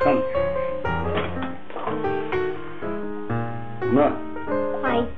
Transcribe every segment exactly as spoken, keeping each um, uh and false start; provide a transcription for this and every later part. Come. Ma. Hi.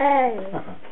Mm. Oh.